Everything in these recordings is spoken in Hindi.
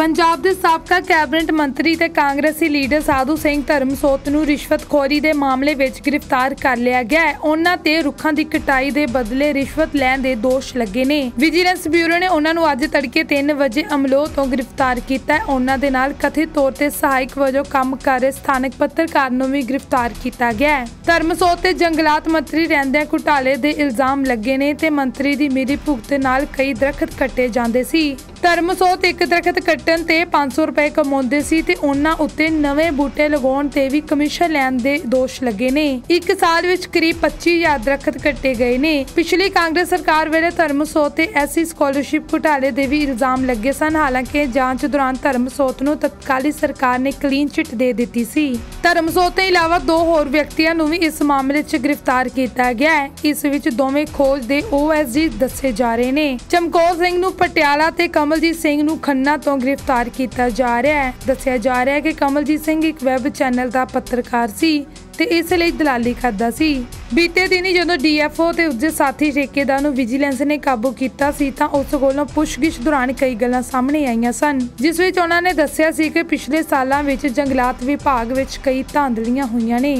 पंजाब के साबका कैबिनेट मंत्री ते कांग्रेसी लीडर साधु सिंह धर्मसोत नूं रिश्वतखोरी के मामले में गिरफ्तार कर लिया गया है। उन्हां ते रुखां दी कटाई के बदले रिश्वत लैण दे दोष लगे ने। विजिलेंस ब्यूरो ने उन्हां नूं अज तड़के 3 बजे अमलोह तो गिरफ्तार किया। उन्हां दे नाल कथित तौर ते सहायक वजों काम कर रहे स्थानक पत्रकार नूं भी गिरफ्तार किया गया है। धर्मसोत ते जंगलात मंत्री रहिंदे घोटाले के इल्जाम लगे ने ते मंत्री की मिली भुगत नाल कई दरखत कट्टे जांदे सी। धर्मसोत एक दरखत कट्टन ते 500 रुपए कमाउंदे सी ते उन्हां उत्ते नवे बूटे लगाउण ते भी कमीशन लैण दे दोष लगे ने। एक साल विच करीब 25,000 दरखत कट्टे गए ने। पिछली कांग्रेस सरकार वेले धर्मसोत ते ऐसी स्कॉलरशिप घोटाले दे भी इल्जाम लगे सन। हालांकि जांच दौरान धर्मसोत नूं तत्काली सरकार ने क्लीन चिट दे दित्ती सी। धर्मसोत तों इलावा 2 होर व्यक्तियां नूं भी इस मामले च गिरफ्तार किया गया है। इस विच दोवें खोज दे OSG दस्से जा रहे ने। चमकोत सिंह नूं पटियाला ते कमलजीत सिंह नूं खन्ना तो गिरफ्तार किया जा रहा है। दस्सिया जा रहा है कि कमलजीत सिंह एक वैब चैनल का पत्रकार सी ते इसलिए दलाली करदा सी। बीते दिन ही जदों DFO ते उसके साथी ठेकेदार नूं विजिलेंस ने काबू किया सी तां उस कोलों पुछगिछ दौरान कई गल्लां सामने आईयां सन, जिस विच उन्हां ने दस्सिया सी कि पिछले सालां विच जंगलात विभाग विच कई धांधलियां होईयां ने।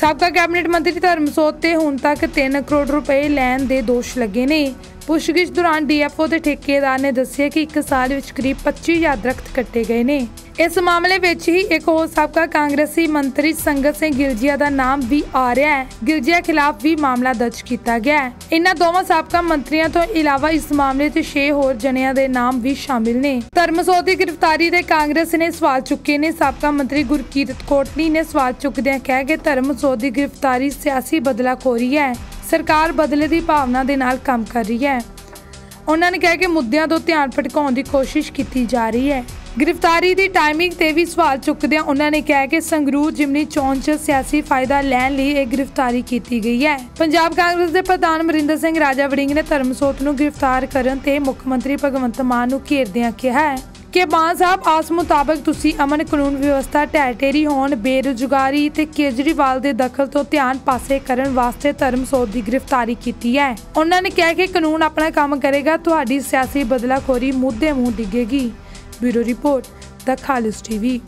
साबका कैबिनेट मंत्री धर्मसोत ते हुण तक 3 करोड़ रुपए लैण दे दोष लगे ने। पुछगिछ दौरान DFO के ठेकेदार ने दस्सिया कि एक साल विच करीब 25,000 दरख्त कट्टे गए ने। इस मामले विच ही एक होर साबका कांग्रेसी मंत्री संगत सिंह गिलजिया का नाम भी आ रहा है। गिलजिया खिलाफ भी मामला दर्ज किया गया है। इन्हां दोवां साबका मंत्रियों तो इलावा इस मामले 'च 6 होर जणियां दे नाम भी शामिल ने। धर्मसोत की गिरफ्तारी ते कांग्रेस ने सवाल चुके ने। साबका मंत्री गुरकीरत कोटली ने सवाल चुकदियां कहा कि धर्मसोत की गिरफ्तारी सियासी बदलाखोरी है, सरकार बदले की भावना के नाल काम कर रही है। उन्होंने कहा कि मुद्दों तो ध्यान भटकाने की कोशिश की जा रही है। गिरफ्तारी की टाइमिंग से भी सवाल चुकदियां उन्होंने कहा कि संगरूर जिमनी चोन च सियासी फायदा लैण लई यह गिरफ्तारी की गई है। पंजाब कांग्रेस के प्रधान मरिंदर सिंह राजा वड़िंग ने धर्मसोत नूं गिरफ्तार करन ते मुख्यमंत्री भगवंत मान नूं घेरदियां कहा है कि मान साहब आस मुताबक तुसी अमन कानून व्यवस्था ढह ढेरी होण, बेरोजगारी ते केजरीवाल दे दखल तो ध्यान पासे करन वास्ते धर्मसोत दी गिरफ्तारी कीती है। उन्होंने कहा कि कानून अपना काम करेगा, तुहाडी सियासी बदलाखोरी मुद्दे मुंह डिगेगी। Bureau report the Khalsa TV।